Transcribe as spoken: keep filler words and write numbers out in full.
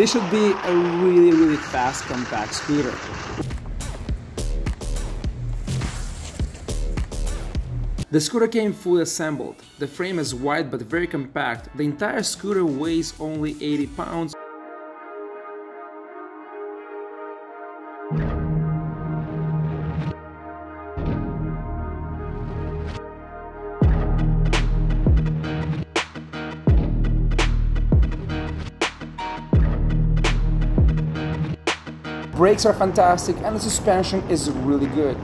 This should be a really, really fast, compact scooter. The scooter came fully assembled. The frame is wide but very compact. The entire scooter weighs only eighty pounds. Brakes are fantastic and the suspension is really good.